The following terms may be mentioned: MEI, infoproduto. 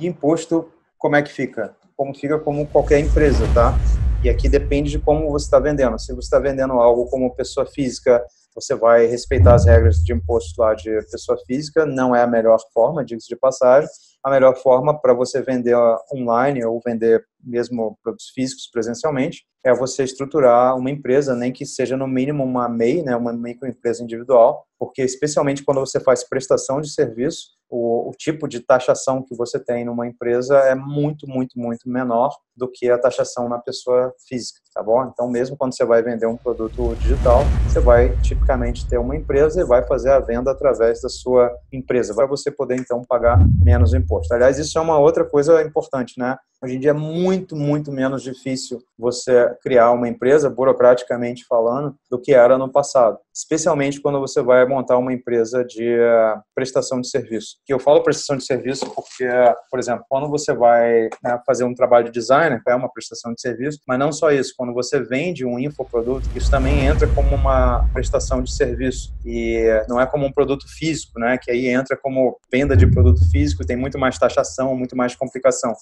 E imposto, como é que fica? Como fica como qualquer empresa, tá? E aqui depende de como você está vendendo. Se você está vendendo algo como pessoa física, você vai respeitar as regras de imposto lá de pessoa física. Não é a melhor forma, diga-se de passagem. A melhor forma para você vender online ou vender mesmo produtos físicos presencialmente é você estruturar uma empresa, nem que seja no mínimo uma MEI, né, uma microempresa individual, porque especialmente quando você faz prestação de serviço, o tipo de taxação que você tem numa empresa é muito, muito, muito menor do que a taxação na pessoa física, tá bom? Então, mesmo quando você vai vender um produto digital, você vai tipicamente ter uma empresa e vai fazer a venda através da sua empresa, para você poder, então, pagar menos imposto. Aliás, isso é uma outra coisa importante, né? Hoje em dia é muito, muito menos difícil você criar uma empresa, burocraticamente falando, do que era no passado. Especialmente quando você vai montar uma empresa de prestação de serviço. Que eu falo prestação de serviço porque, por exemplo, quando você vai fazer um trabalho de designer, é uma prestação de serviço, mas não só isso. Quando você vende um infoproduto, isso também entra como uma prestação de serviço. E não é como um produto físico, né? Que aí entra como venda de produto físico, tem muito mais taxação, muito mais complicação.